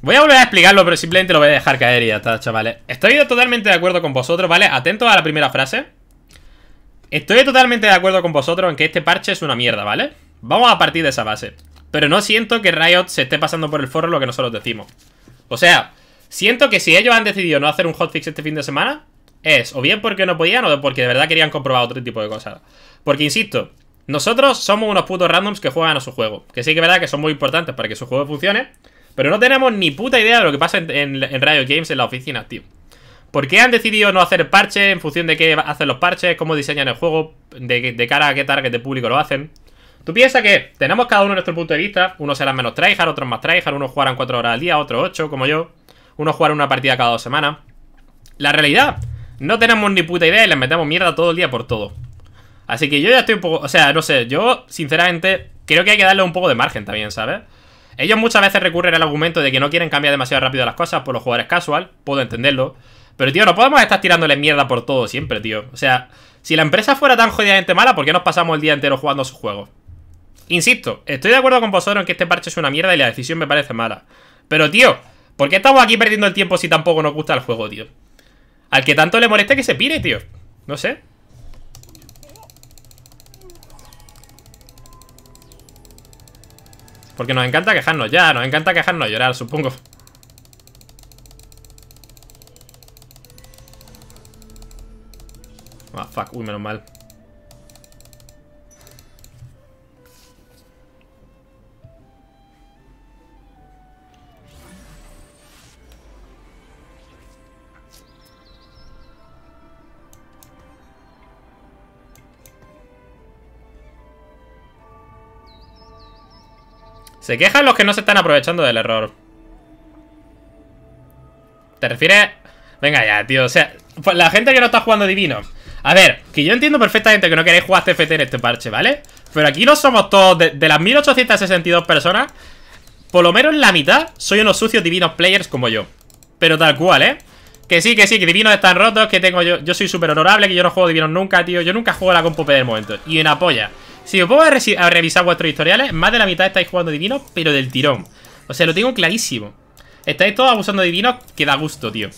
Voy a volver a explicarlo, pero simplemente lo voy a dejar caer y ya está, chavales. Estoy totalmente de acuerdo con vosotros, ¿vale? Atento a la primera frase. Estoy totalmente de acuerdo con vosotros en que este parche es una mierda, ¿vale? Vamos a partir de esa base. Pero no siento que Riot se esté pasando por el forro lo que nosotros decimos. O sea, siento que si ellos han decidido no hacer un hotfix este fin de semana, es o bien porque no podían o porque de verdad querían comprobar otro tipo de cosas. Porque, insisto, nosotros somos unos putos randoms que juegan a su juego. Que sí que es verdad que son muy importantes para que su juego funcione, pero no tenemos ni puta idea de lo que pasa en Riot Games en la oficina, tío. ¿Por qué han decidido no hacer parches? ¿En función de qué hacen los parches? ¿Cómo diseñan el juego? ¿De cara a qué target de público lo hacen? Tú piensas que tenemos cada uno nuestro punto de vista. Unos serán menos tryhard, otros más tryhard. Unos jugarán 4 horas al día, otros 8, como yo. Unos jugarán una partida cada 2 semanas. La realidad, no tenemos ni puta idea y les metemos mierda todo el día por todo. Así que yo ya estoy un poco... O sea, no sé, yo sinceramente creo que hay que darle un poco de margen también, ¿sabes? Ellos muchas veces recurren al argumento de que no quieren cambiar demasiado rápido las cosas por los jugadores casual. Puedo entenderlo. Pero, tío, no podemos estar tirándole mierda por todo siempre, tío. O sea, si la empresa fuera tan jodidamente mala, ¿por qué nos pasamos el día entero jugando a sus juegos? Insisto, estoy de acuerdo con vosotros en que este parche es una mierda y la decisión me parece mala. Pero, tío, ¿por qué estamos aquí perdiendo el tiempo si tampoco nos gusta el juego, tío? Al que tanto le moleste que se pire, tío. No sé. Porque nos encanta quejarnos ya, nos encanta quejarnos y llorar, supongo. Ah, fuck, uy, menos mal. Se quejan los que no se están aprovechando del error. ¿Te refieres? Venga ya, tío. O sea, la gente que no está jugando Divino. A ver, que yo entiendo perfectamente que no queréis jugar TFT en este parche, ¿vale? Pero aquí no somos todos. De las 1862 personas, por lo menos la mitad soy unos sucios divinos players como yo. Pero tal cual, ¿eh? Que sí, que Divinos están rotos, que tengo yo. Yo soy súper honorable, que yo no juego Divinos nunca, tío. Yo nunca juego la compu del momento. Y en apoya. Si os pongo a revisar vuestros historiales, más de la mitad estáis jugando Divinos, pero del tirón. O sea, lo tengo clarísimo. Estáis todos abusando de Divinos, que da gusto, tío.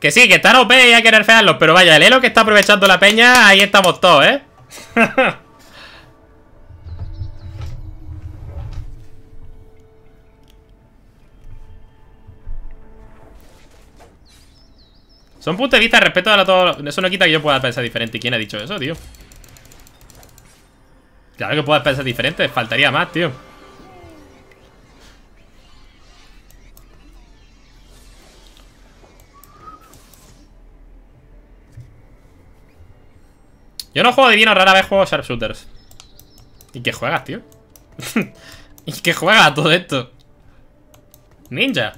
Que sí, que están OP y hay que nerfearlos, pero vaya, el elo que está aprovechando la peña, ahí estamos todos, ¿eh? Son puntos de vista respecto a todo. Eso no quita que yo pueda pensar diferente. ¿Quién ha dicho eso, tío? Claro que puedas pensar diferente. Faltaría más, tío. Yo no juego Divino, rara vez juego Sharpshooters. ¿Y qué juegas, tío? ¿Y qué juegas todo esto? Ninja.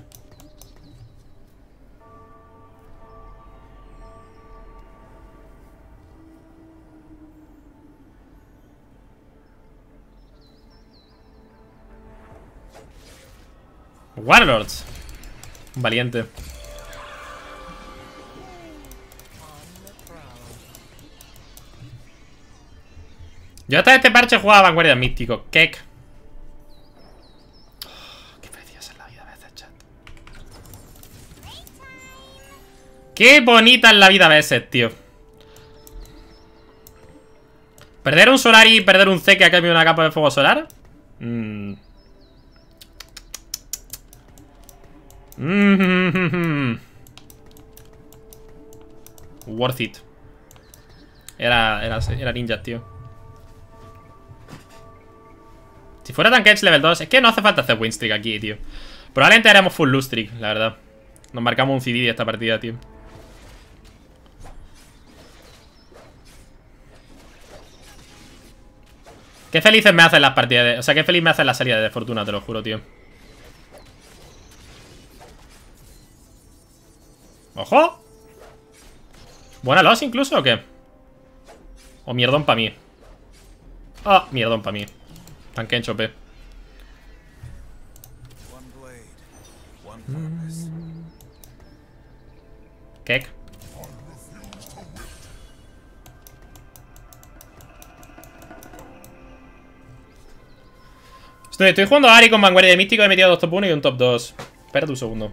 Warlord. Un valiente. Yo hasta este parche jugaba Vanguardia Místico. Kek. Oh, qué preciosa es la vida a veces, chat. Qué bonita es la vida a veces, tío. Perder un Solari y perder un C que ha cambiado una capa de fuego solar. Worth it. Era ninja, tío. Si fuera tank edge level 2, es que no hace falta hacer win streak aquí, tío. Probablemente haremos full loot streak, la verdad. Nos marcamos un CD de esta partida, tío. Qué felices me hacen las partidas de... O sea, qué feliz me hacen las salidas de fortuna, te lo juro, tío. ¡Ojo! ¿Buena los incluso o qué? O mierdón para mí. Ah, mierdón para mí. Tanque en chope. Kek. Estoy jugando a Ahri con Vanguardia de Místico. He metido dos top 1 y un top 2. Espérate un segundo.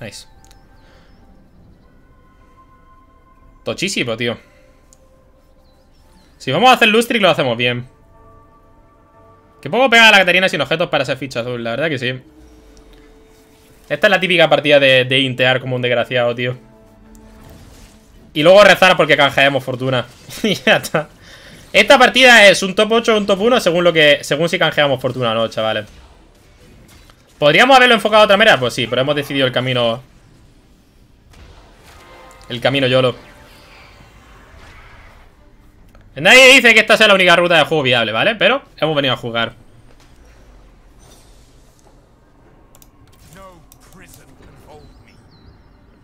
Nice. Tochísimo, tío. Si vamos a hacer Lustric, lo hacemos bien. Que poco pega a la Catarina sin objetos para ser ficha azul. La verdad que sí. Esta es la típica partida de intear como un desgraciado, tío. Y luego rezar porque canjeamos fortuna. Y ya está. Esta partida es un top 8 o un top 1 según si canjeamos fortuna o no, chavales. ¿Podríamos haberlo enfocado de otra manera? Pues sí, pero hemos decidido el camino... el camino YOLO. Nadie dice que esta sea la única ruta de juego viable, ¿vale? Pero hemos venido a jugar.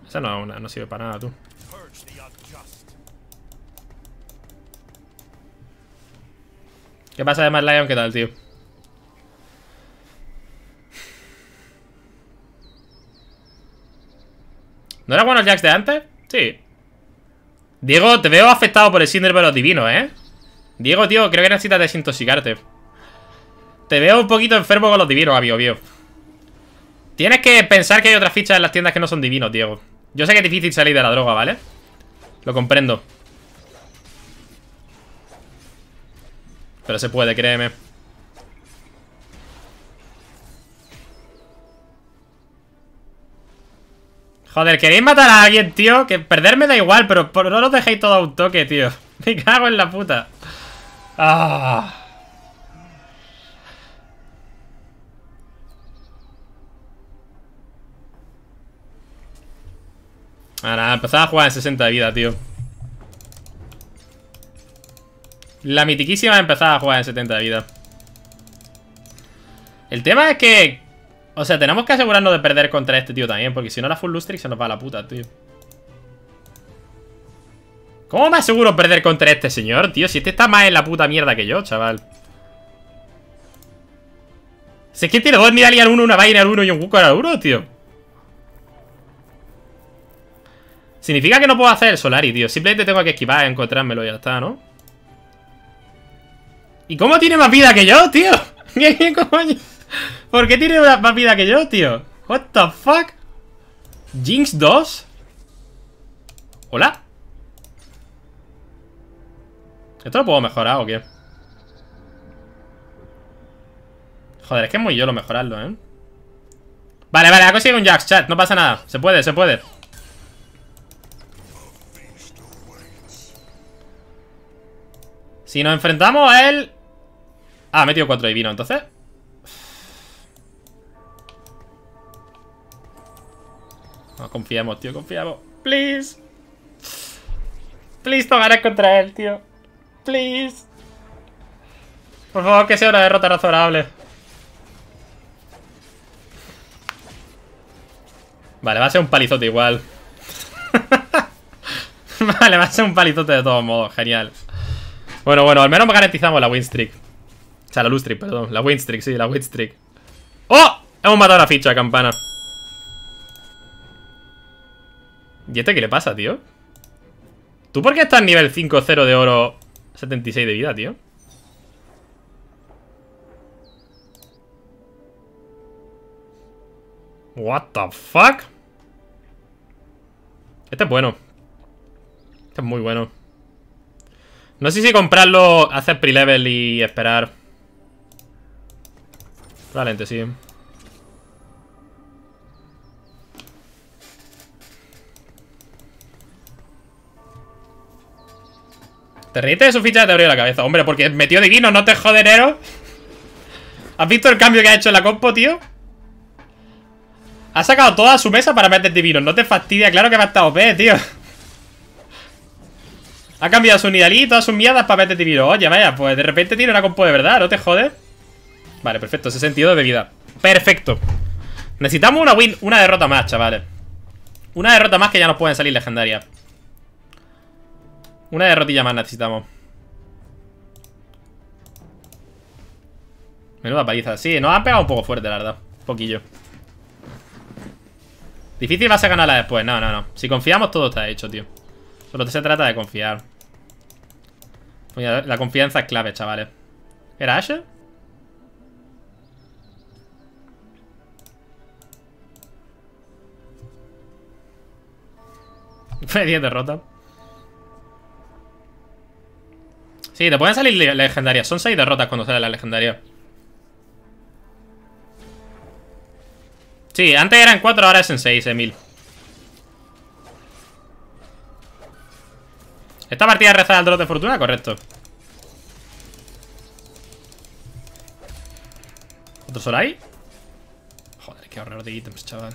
Esa no sirve para nada, tú. ¿Qué pasa de Mad Lion? ¿Qué tal, tío? ¿No era bueno el Jax de antes? Sí. Diego, te veo afectado por el síndrome de los divinos, ¿eh? Diego, tío, creo que necesitas desintoxicarte. Te veo un poquito enfermo con los divinos, amigo mío. Tienes que pensar que hay otras fichas en las tiendas que no son divinos, Diego. Yo sé que es difícil salir de la droga, ¿vale? Lo comprendo. Pero se puede, créeme. Joder, ¿queréis matar a alguien, tío? Que perderme da igual, pero no los dejéis todo a un toque, tío. Me cago en la puta. Ah. Ahora, empezaba a jugar en 60 de vida, tío. La mitiquísima empezaba a jugar en 70 de vida. El tema es que... o sea, tenemos que asegurarnos de perder contra este tío también, porque si no la full lustrix se nos va a la puta, tío. ¿Cómo me aseguro perder contra este señor, tío? Si este está más en la puta mierda que yo, chaval. Si es que tiene dos Nidalee al 1, una vaina al 1 y un Wukong al 1, tío. Significa que no puedo hacer el Solari, tío. Simplemente tengo que esquivar, encontrármelo y ya está, ¿no? ¿Y cómo tiene más vida que yo, tío? ¿Qué coño? ¿Por qué tiene más vida que yo, tío? What the fuck? ¿Jinx 2? ¿Hola? ¿Esto lo puedo mejorar o qué? Joder, es que es muy yolo mejorarlo, ¿eh? Vale, vale, ha conseguido un Jax, chat. No pasa nada. Se puede, se puede. Si nos enfrentamos a él... ah, ha metido 4 divino, entonces... no, confiamos, tío, confiamos. Please. Please, no ganes contra él, tío. Please. Por favor, que sea una derrota razonable. Vale, va a ser un palizote igual. Vale, va a ser un palizote de todos modos. Genial. Bueno, al menos garantizamos la winstreak. O sea, la lustreak, perdón. La winstreak, sí, la winstreak. ¡Oh! Hemos matado la ficha, campana. ¿Y este qué le pasa, tío? ¿Tú por qué estás nivel 5-0 de oro, 76 de vida, tío? What the fuck? Este es bueno. Este es muy bueno. No sé si comprarlo, hacer pre-level y esperar. Probablemente sí. ¿Te reíste de su ficha? Te abrió la cabeza. Hombre, porque metió divino, no te jodenero. ¿Has visto el cambio que ha hecho en la compo, tío? Ha sacado toda su mesa para meter divino. No te fastidia, claro que va a estar OP, tío. Ha cambiado su Nidalee y todas sus mierdas para meter divino. Oye, vaya, pues de repente tiene una compo de verdad, no te jodes. Vale, perfecto, 62 de vida. Perfecto. Necesitamos una win, una derrota más, chavales. Una derrota más que ya nos pueden salir legendarias. Una derrotilla más necesitamos. Menuda paliza. Sí, nos han pegado un poco fuerte, la verdad. Un poquillo. Difícil va a ser ganarla después. No. Si confiamos, todo está hecho, tío. Solo se trata de confiar. La confianza es clave, chavales. ¿Era Ashe? Fue 10 derrotas. Sí, te pueden salir legendarias. Son 6 derrotas cuando sale la legendaria. Sí, antes eran 4, ahora es en 6, Emil. Esta partida reza al drop de fortuna, correcto. ¿Otro Solari? Joder, qué horror de ítems, chaval.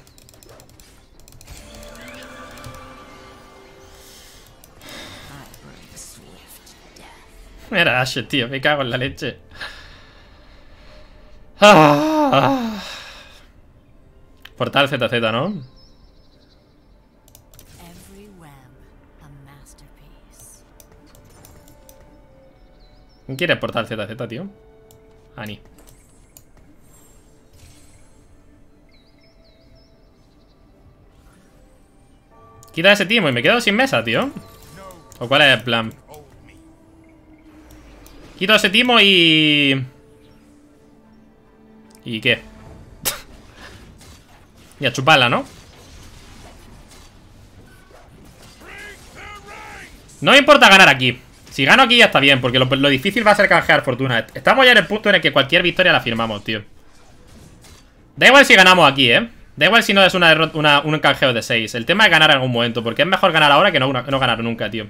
Era Ashe, tío, me cago en la leche. Portal ZZ, ¿no? ¿Quién quiere Portal ZZ, tío? Annie. Quita ese Teemo y me quedo sin mesa, tío. ¿O cuál es el plan? Quito ese Teemo y... ¿Y qué? Y a chuparla, ¿no? No me importa ganar aquí. Si gano aquí ya está bien, porque lo difícil va a ser canjear fortuna. Estamos ya en el punto en el que cualquier victoria la firmamos, tío. Da igual si ganamos aquí, ¿eh? Da igual si no es un canjeo de 6. El tema es ganar en algún momento, porque es mejor ganar ahora que no ganar nunca, tío.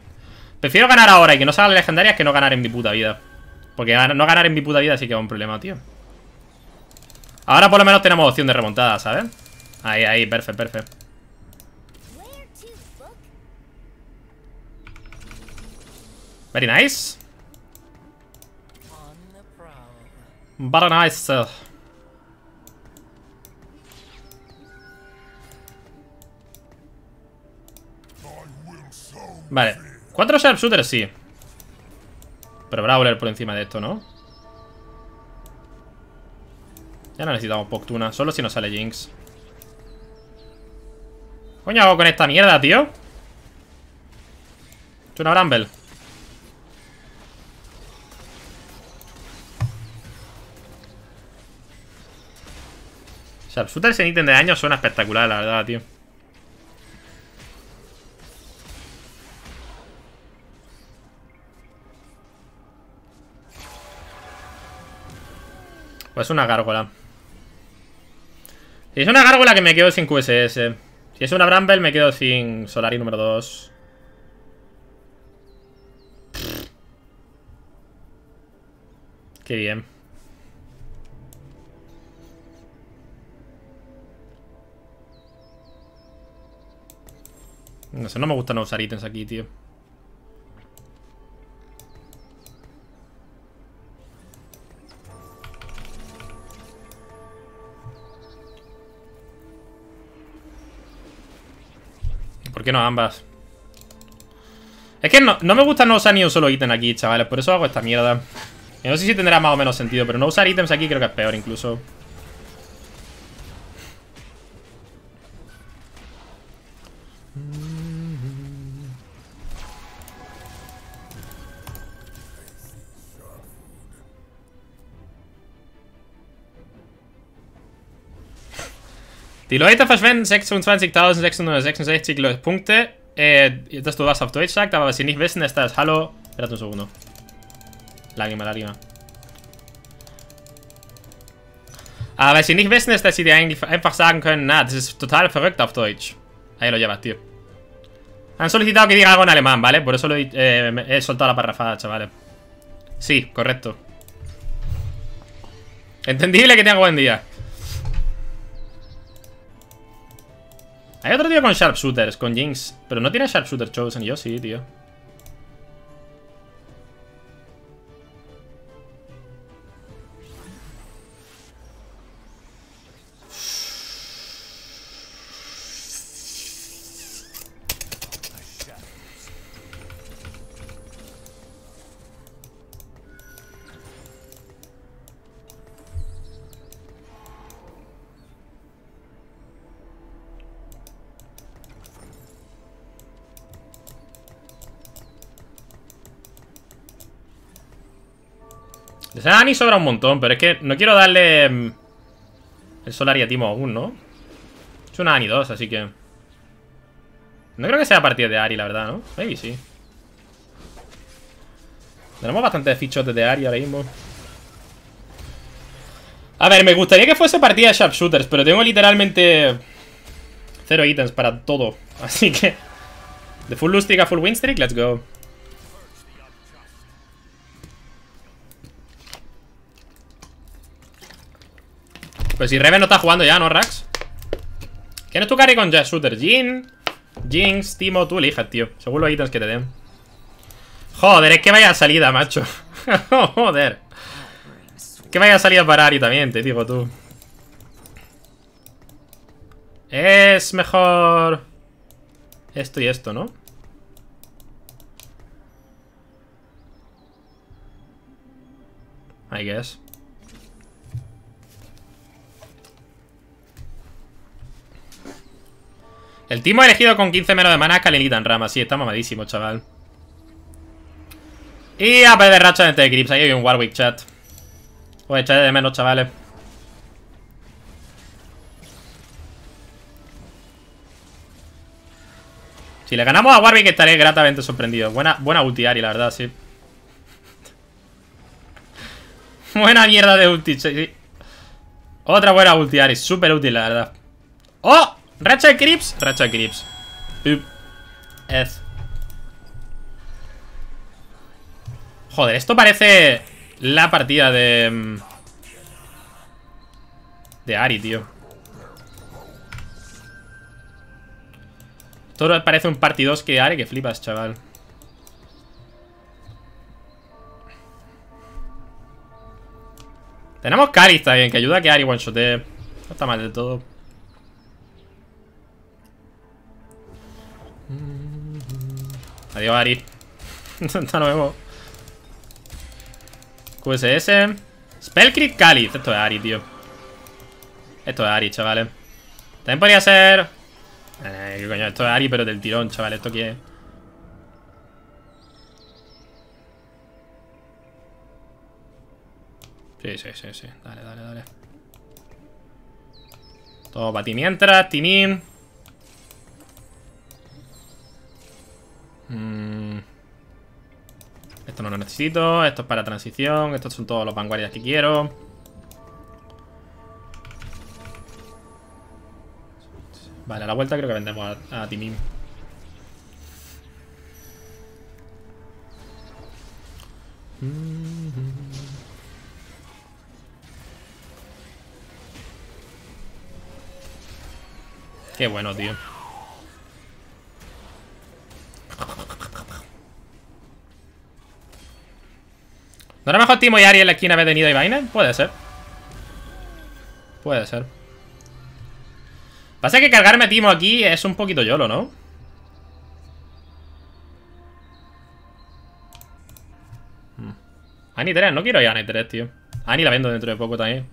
Prefiero ganar ahora y que no salgan legendarias que no ganar en mi puta vida. Porque no ganar en mi puta vida sí que es un problema, tío. Ahora por lo menos tenemos opción de remontada, ¿sabes? Ahí, ahí, perfecto, perfecto. Very nice. Very nice. Vale. 4 Sharpshooter, sí. Pero Brawler por encima de esto, ¿no? Ya no necesitamos Poctuna. Solo si nos sale Jinx. ¿Qué coño hago con esta mierda, tío? Es una Bramble. Sharpshooter sin ítem de daño suena espectacular, la verdad, tío. Pues una gárgola. Si es una gárgola que me quedo sin QSS. Si es una Bramble me quedo sin Solari número 2. Qué bien. No sé, no me gusta no usar ítems aquí, tío. ¿Por qué no ambas? Es que no me gusta no usar ni un solo ítem aquí, chavales. Por eso hago esta mierda. No sé si tendrá más o menos sentido, pero no usar ítems aquí creo que es peor incluso. Die Leute verschwenden 26.666 Punkte, dass du was auf Deutsch sagst, aber was sie nicht wissen, ist das Hallo. Espérate un segundo. Lágrima, lágrima. Aber was sie nicht wissen, ist, dass sie dir eigentlich einfach sagen können, na, das ist total verrückt auf Deutsch. Ahí lo llevas, tío. Han solicitado que diga algo en alemán, ¿vale? Por eso he soltado la parrafada, chavales. Sí, correcto. Entendible, que tenga buen día. Hay otro tío con Sharpshooters, con Jinx. Pero no tiene Sharpshooter Chosen, yo sí, tío. Quizás Annie sobra un montón, pero es que no quiero darle el Solari a Teemo aún, ¿no? Es una Annie 2, así que... No creo que sea a partir de Ahri, la verdad, ¿no? Maybe sí. Tenemos bastantes fichotes de Ahri ahora mismo. A ver, me gustaría que fuese partida de Sharpshooters, pero tengo literalmente... 0 ítems para todo, así que... De full loot streak a full win streak, let's go. Pues si Reven no está jugando ya, ¿no, Rax? ¿Quién es tu carry con Sharpshooter? Jin, Jinx, Teemo, tú elijas, tío. Según los ítems que te den. Joder, es que vaya salida, macho. Joder. Que vaya salida para Ahri también, te digo tú. Es mejor... Esto y esto, ¿no? I guess. El Teemo elegido con 15 menos de mana, Calenita en rama. Sí, está mamadísimo, chaval. Y a ver de racha de Eclipse. Ahí hay un Warwick, chat. Pues echaré de menos, chavales. Si le ganamos a Warwick estaré gratamente sorprendido. Buena ulti, Ahri, la verdad, sí. Buena mierda de ulti, sí. Otra buena ulti, Ahri. Súper útil, la verdad. ¡Oh! Racha Eclipse, racha Eclipse. Joder, esto parece la partida de Ahri, tío. Todo parece un party 2 que Ahri, que flipas, chaval. Tenemos Kali, está bien, que ayuda a que Ahri one-shotee. No está mal de todo. Adiós, Ahri. Hasta luego. QSS. Spellcrit, Kali. Esto es Ahri, tío. Esto es Ahri, chavales. También podría ser... ¿Qué coño? Esto es Ahri, pero del tirón, chavales. ¿Esto qué es? Sí. Dale. Todo para ti mientras, Timín. Esto no lo necesito. Esto es para transición. Estos son todos los vanguardias que quiero. Vale, a la vuelta creo que vendemos a Timim. Qué bueno, tío. ¿No era mejor Teemo y Ahri en la esquina haber tenido Divino? Puede ser. Puede ser. Pasa que cargarme a Teemo aquí es un poquito YOLO, ¿no? Annie 3, no quiero ir a Annie 3, tío. Annie la vendo dentro de poco también.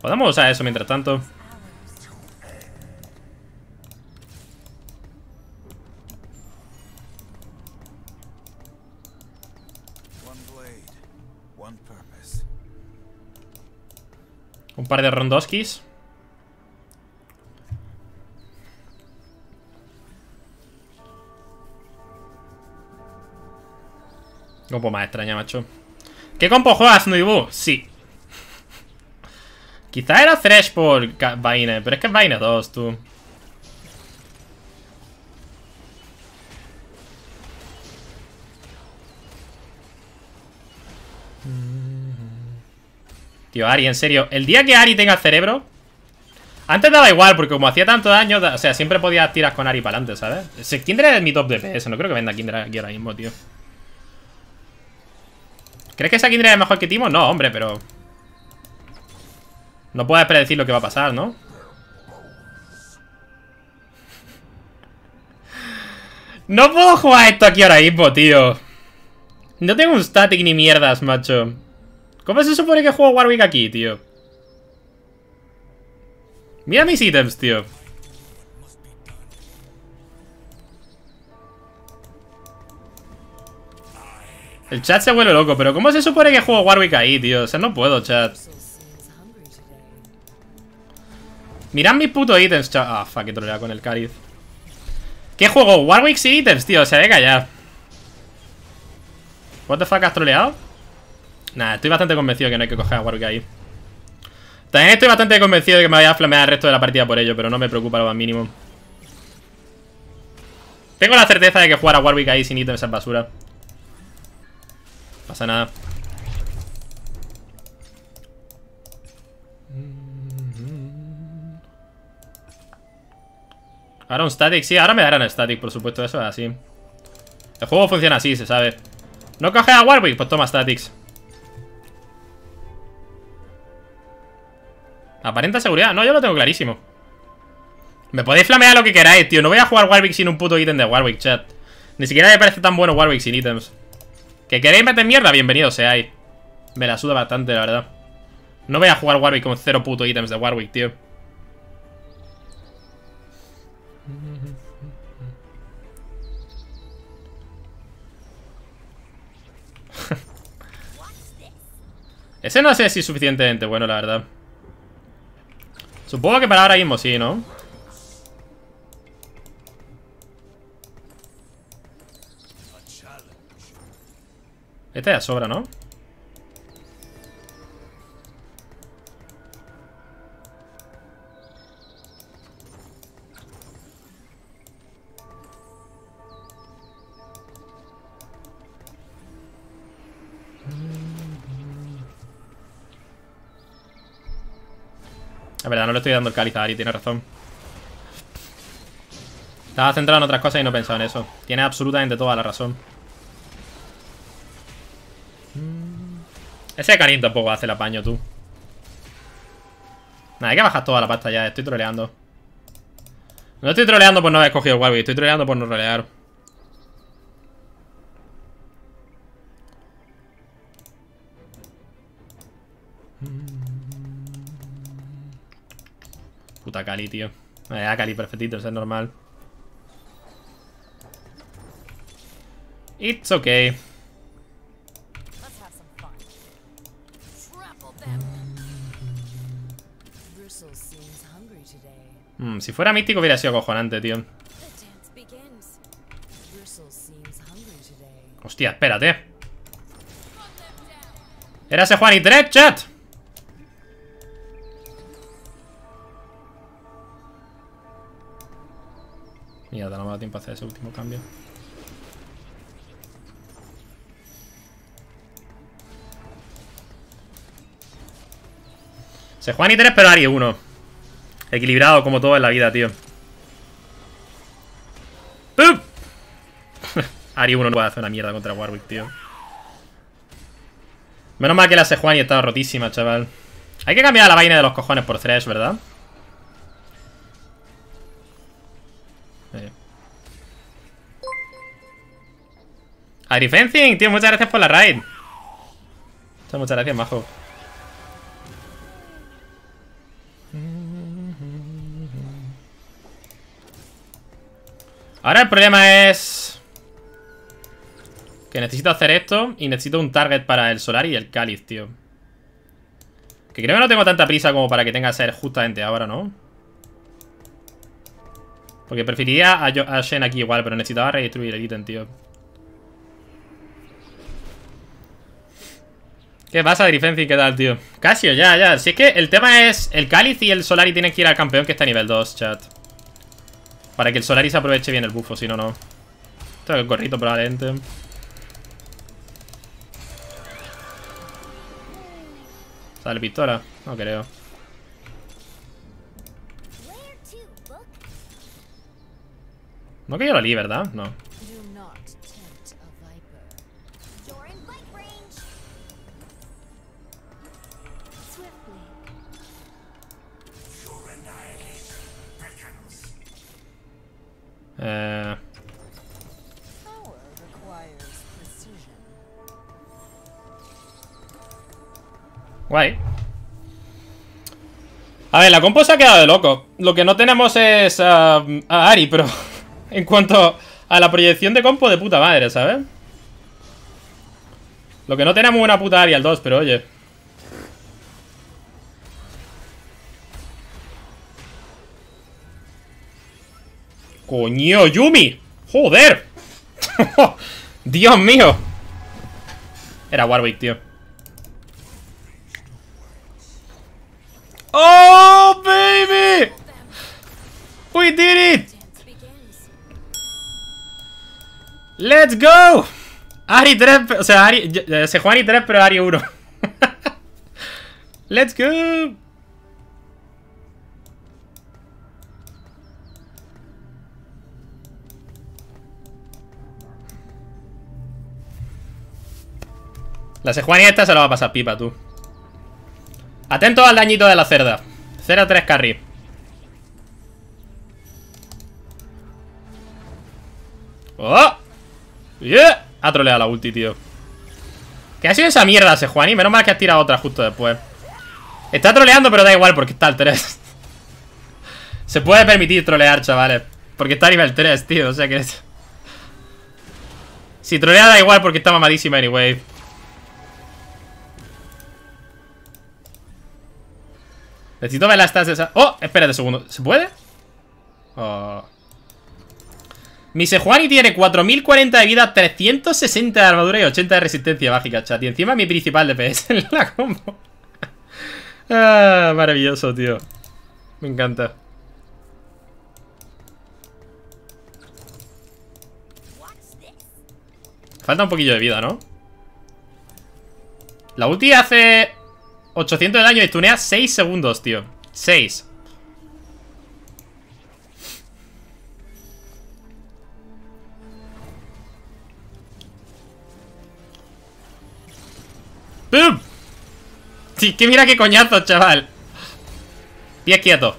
Podemos usar eso mientras tanto. Un par de rondoskis. Compo más extraña, macho. ¿Qué compo juegas, Nuibu? Sí. Quizá era Thresh por Vayne, pero es que es Vayne 2, tú. Tío, Ahri, en serio, el día que Ahri tenga cerebro... Antes daba igual, porque como hacía tanto daño... O sea, siempre podía tirar con Ahri para adelante, ¿sabes? Ese Kindred es mi top DPS, no creo que venda Kindred aquí ahora mismo, tío. ¿Crees que esa Kindred es mejor que Teemo? No, hombre, pero... No puedes predecir lo que va a pasar, ¿no? No puedo jugar esto aquí ahora mismo, tío. No tengo un static ni mierdas, macho. ¿Cómo se supone que juego Warwick aquí, tío? Mira mis ítems, tío. El chat se vuelve loco, pero ¿cómo se supone que juego Warwick ahí, tío? O sea, no puedo, chat. Mirad mis putos ítems, chat. Ah, fuck, que trolea con el cáliz. ¿Qué juego? Warwick sin ítems, tío. O sea, venga ya. ¿What the fuck, has troleado? Nah, estoy bastante convencido que no hay que coger a Warwick ahí. También estoy bastante convencido de que me vaya a flamear el resto de la partida por ello, pero no me preocupa lo más mínimo. Tengo la certeza de que jugar a Warwick ahí sin ítems es basura. Pasa nada. Ahora un static, sí, ahora me darán static, por supuesto, eso es así. El juego funciona así, se sabe. ¿No coges a Warwick? Pues toma statics. Aparenta seguridad. No, yo lo tengo clarísimo. Me podéis flamear lo que queráis, tío. No voy a jugar Warwick sin un puto ítem de Warwick, chat. Ni siquiera me parece tan bueno Warwick sin ítems. ¿Que queréis meter mierda? Bienvenido seáis. Me la suda bastante, la verdad. No voy a jugar Warwick con 0 puto ítems de Warwick, tío. Ese no sé si es suficientemente bueno, la verdad. Supongo que para ahora mismo sí, ¿no? Esta ya sobra, ¿no? La verdad, no le estoy dando el cáliz a Ahri, tiene razón. Estaba centrado en otras cosas y no pensaba en eso. Tiene absolutamente toda la razón. Ese Karim tampoco hace el apaño, tú. Nada, hay que bajar toda la pasta ya, estoy troleando. No estoy troleando por no haber escogido el Warwick, estoy troleando por no rolear. Puta Cali, tío. Ah, Cali perfectito, eso es normal. It's okay. Si fuera místico hubiera sido cojonante, tío. Hostia, espérate. Era Sejuani 3, chat. Mierda, no me da tiempo a hacer ese último cambio. Sejuani 3, pero Ahri 1. Equilibrado como todo en la vida, tío. ¡Pup! Ahri 1 no puede hacer una mierda contra Warwick, tío. Menos mal que la Sejuani estaba rotísima, chaval. Hay que cambiar la vaina de los cojones por Thresh, ¿verdad? Ahri Fencing, tío, muchas gracias por la raid. Muchas gracias, majo. Ahora el problema es que necesito hacer esto y necesito un target para el Solari y el cáliz, tío. Que creo que no tengo tanta prisa como para que tenga que ser justamente ahora, ¿no? Porque preferiría a Shen aquí igual, pero necesitaba redistribuir el ítem, tío. ¿Qué pasa, Drifenzi? ¿Qué tal, tío? Casio, ya. Si es que el tema es... El cáliz y el Solari tienen que ir al campeón que está a nivel 2, chat. Para que el Solari se aproveche bien el bufo, si no, no. Esto es el gorrito probablemente. ¿Sale pistola? No creo. No que yo lo li, ¿verdad? No. Guay. A ver, la compo se ha quedado de loco. Lo que no tenemos es a Ahri, pero en cuanto a la proyección de compo, de puta madre, ¿sabes? Lo que no tenía muy buena puta área el 2, pero oye. ¡Coño, Yumi! ¡Joder! ¡Dios mío! Era Warwick, tío. ¡Oh, baby! ¡We did it! ¡Let's go! Ahri 3, o sea, Ahri, Sejuani 3, pero Ahri 1. ¡Let's go! La Sejuani esta se la va a pasar pipa, tú. Atento al dañito de la cerda. 0-3 carry. ¡Oh! ¡Yeah! Ha troleado la ulti, tío. ¿Qué ha sido esa mierda, Sejuani? Menos mal que has tirado otra justo después. Está troleando, pero da igual porque está al 3. Se puede permitir trolear, chavales. Porque está a nivel 3, tío. O sea que... si trolea da igual porque está mamadísima anyway. Necesito ver las stats de esa... ¡Oh! Espérate un segundo. ¿Se puede? Oh. Mi Sejuani tiene 4040 de vida, 360 de armadura y 80 de resistencia mágica, chat. Y encima mi principal DPS en la combo. Ah, maravilloso, tío. Me encanta. Falta un poquillo de vida, ¿no? La ulti hace... 800 de daño y tunea 6 segundos, tío. 6. ¡Pum! Sí, que mira qué coñazo, chaval. Pies quietos.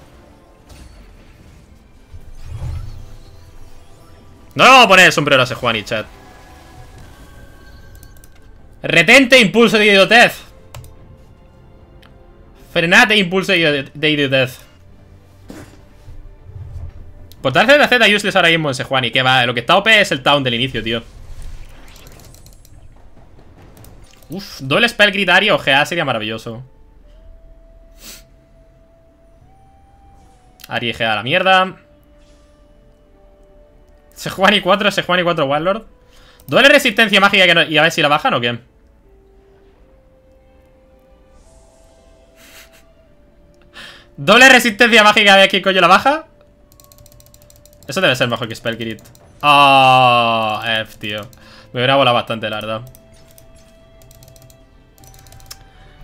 No le vamos a poner el sombrero a Sejuani, chat. Retente, impulso de idiotez. Frenate, impulso de idiotez. Portal ZZ useless ahora mismo en Sejuani. Que va, lo que está OP es el Taunt del inicio, tío. Uf, doble Spellcrit Ahri o GA sería maravilloso. Ahri y GA a la mierda. Sejuani 4, Sejuani 4 Warlord. Doble resistencia mágica que no, y a ver si la bajan o qué. Doble resistencia mágica de aquí, coño, la baja. Eso debe ser mejor que Spellcrit. Oh, F, tío. Me hubiera volado bastante, la verdad.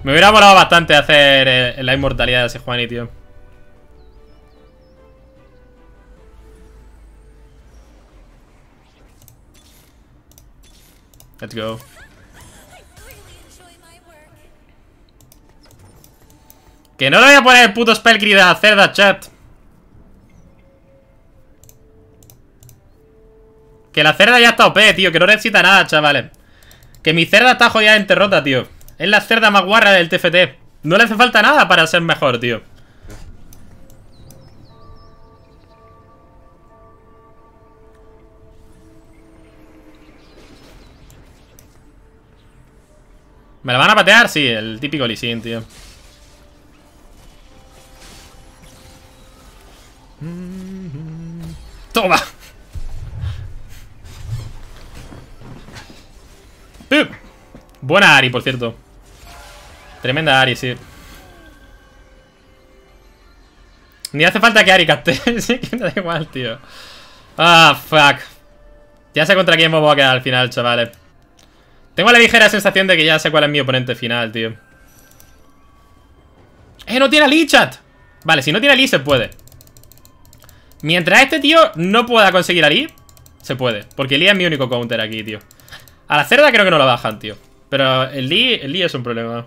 Me hubiera volado bastante hacer la inmortalidad de Sejuani, tío. Let's go. Que no le voy a poner el puto Spellcrit a la cerda, chat. Que la cerda ya está OP, tío. Que no necesita nada, chavales. Que mi cerda está jodida en derrota, tío. Es la cerda más guarra del TFT. No le hace falta nada para ser mejor, tío. ¿Me la van a patear? Sí, el típico Lee Sin, tío. Toma. Buena Ahri, por cierto. Tremenda Ahri, sí. Ni hace falta que Ahri capte. Sí, que da igual, tío. Ah, fuck. Ya sé contra quién me voy a quedar al final, chavales. Tengo la ligera sensación de que ya sé cuál es mi oponente final, tío. No tiene Lee, chat. Vale, si no tiene Lee se puede. Mientras este tío no pueda conseguir a Lee, se puede. Porque Lee es mi único counter aquí, tío. A la cerda creo que no la bajan, tío. Pero el Lee es un problema.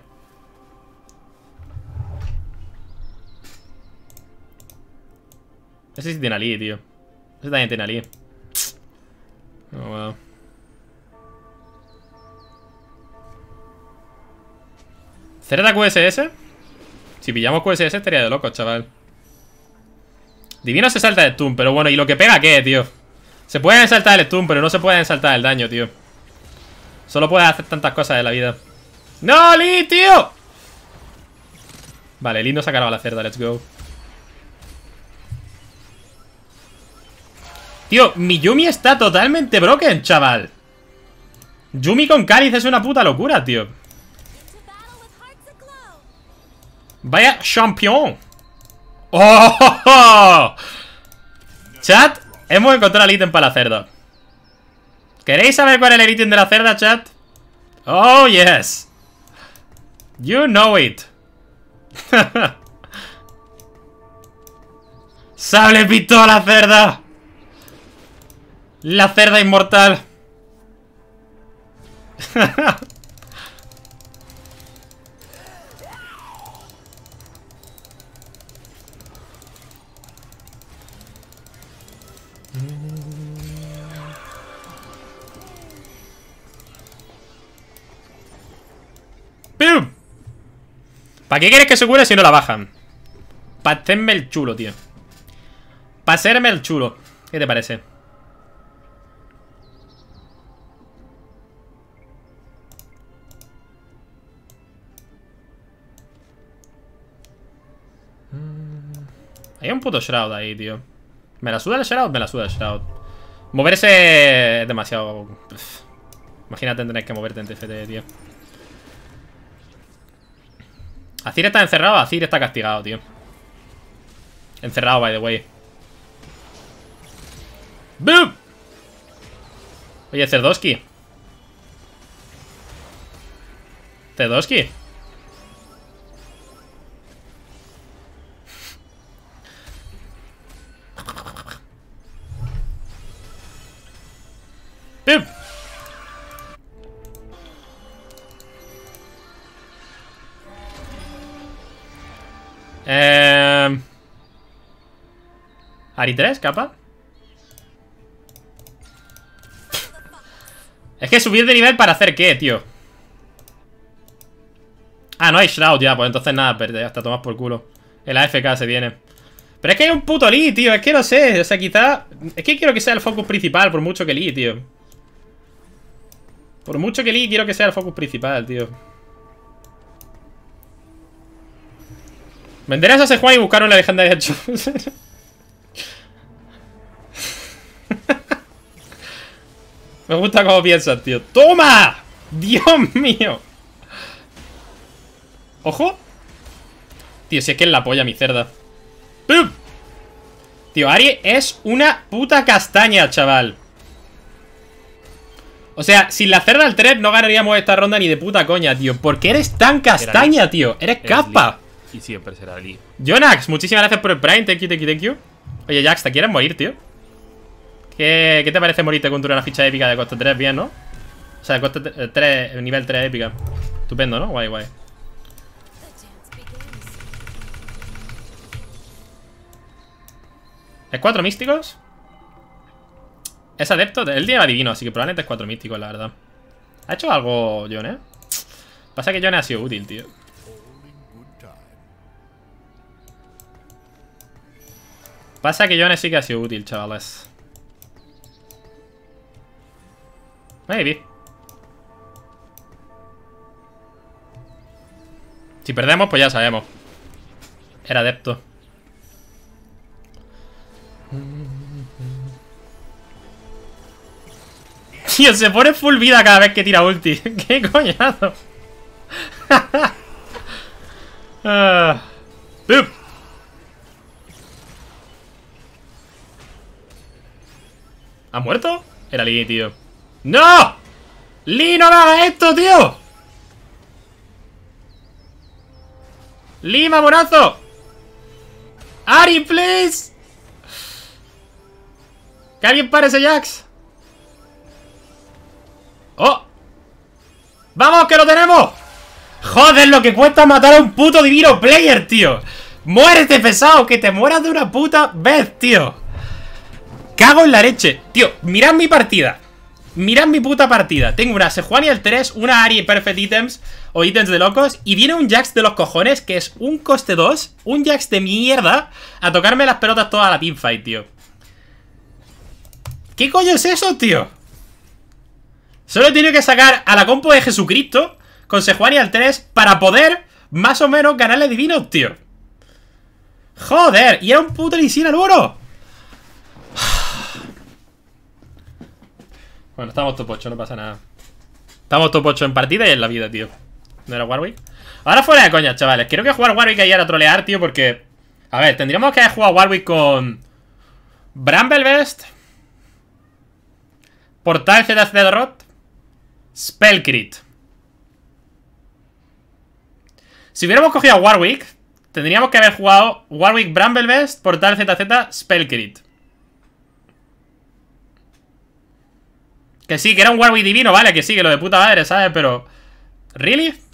Ese sí tiene a Lee, tío. Ese también tiene a Lee. Oh, wow. ¿Cerda QSS? Si pillamos QSS estaría de locos, chaval. Divino se salta el stun, pero bueno, ¿y lo que pega qué, tío? Se pueden saltar el stun, pero no se pueden saltar el daño, tío. Solo puedes hacer tantas cosas en la vida. ¡No, Lee, tío! Vale, Lee no se ha cargado la cerda. Let's go. Tío, mi Yumi está totalmente broken, chaval. Yumi con Cáliz es una puta locura, tío. Vaya champion. ¡Oh! Chat, hemos encontrado el ítem para la cerda. ¿Queréis saber cuál es el ítem de la cerda, chat? ¡Oh, yes! You know it. ¡Sable pistola, cerda! La cerda inmortal. ¡Pum! ¿Para qué quieres que se cure si no la bajan? Para hacerme el chulo, tío. Para hacerme el chulo. ¿Qué te parece? Hay un puto Shroud ahí, tío. ¿Me la suda el Shroud? Me la suda el Shroud. Moverse es demasiado... Uf. Imagínate tener que moverte en TFT, tío. Azir está encerrado, Azir está castigado, tío. Encerrado, by the way. ¡Bum! Oye, Cerdoski. Cerdoski. Ahri 3, capa. Es que subir de nivel para hacer qué, tío. Ah, no hay Shroud ya, pues entonces nada, perdé, hasta tomas por culo. El AFK se viene. Pero es que hay un puto Lee, tío, es que no sé. O sea, quizá... Es que quiero que sea el focus principal, por mucho que Lee, tío. Por mucho que Lee, quiero que sea el focus principal, tío. Me enteré a Sejuani y buscaron la legendaria de Chus. Me gusta cómo piensas, tío. ¡Toma! ¡Dios mío! ¡Ojo! Tío, si es que es la polla, mi cerda. ¡Pum! Tío, Ahri es una puta castaña, chaval. O sea, sin la cerda al 3 no ganaríamos esta ronda ni de puta coña, tío. ¿Por qué eres tan castaña, tío? Eres capa. Y siempre será Lee. Jonax, muchísimas gracias por el Prime. Thank you, thank you, thank you. Oye, Jax, ¿te quieres morir, tío? ¿Qué te parece morirte contra una ficha épica de coste 3? Bien, ¿no? O sea, coste 3, nivel 3 épica. Estupendo, ¿no? Guay, guay. ¿Es 4 místicos? Es adepto. Él lleva divino, así que probablemente es 4 místicos, la verdad. ¿Ha hecho algo, John, eh? Pasa que John ha sido útil, tío. Pasa que Jones sí que ha sido útil, chavales. Maybe. Si perdemos, pues ya sabemos. Era adepto. Tío, se pone full vida cada vez que tira ulti. ¡Qué coñazo! ¿Ha muerto? Era Lee, tío. ¡No! ¡Lee, no me haga esto, tío! ¡Lee, mamonazo! ¡Ahri, please! ¡Que alguien pare ese Jax! ¡Oh! ¡Vamos, que lo tenemos! ¡Joder, lo que cuesta matar a un puto divino player, tío! ¡Muérete, pesado! ¡Que te mueras de una puta vez, tío! Cago en la leche. Tío, mirad mi partida. Mirad mi puta partida. Tengo una Sejuani al 3, una Ahri Perfect Items o ítems de locos. Y viene un Jax de los cojones que es un coste 2. Un Jax de mierda a tocarme las pelotas toda la teamfight, tío. ¿Qué coño es eso, tío? Solo he tenido que sacar a la compo de Jesucristo con Sejuani al 3 para poder más o menos ganarle Divino, tío. ¡Joder! ¡Y era un puto Lee Sin al oro! Bueno, estamos top 8, no pasa nada. Estamos top 8 en partida y en la vida, tío. ¿No era Warwick? Ahora fuera de coña, chavales. Creo que jugar Warwick ayer a trolear, tío, porque... A ver, tendríamos que haber jugado Warwick con... Bramblevest, Portal ZZ de Rot, Spellcrit. Si hubiéramos cogido a Warwick, tendríamos que haber jugado Warwick, Bramblevest, Portal ZZ, Spellcrit. Que sí, que era un Warwick divino, vale, que sí, que lo de puta madre, ¿sabes? Pero... ¿Really?